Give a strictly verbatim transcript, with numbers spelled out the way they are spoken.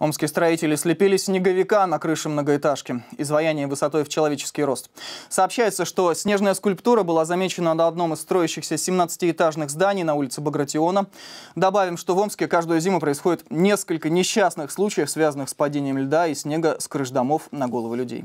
Омские строители слепили снеговика на крыше многоэтажки. Изваяние высотой в человеческий рост. Сообщается, что снежная скульптура была замечена на одном из строящихся семнадцатиэтажных зданий на улице Багратиона. Добавим, что в Омске каждую зиму происходит несколько несчастных случаев, связанных с падением льда и снега с крыш домов на головы людей.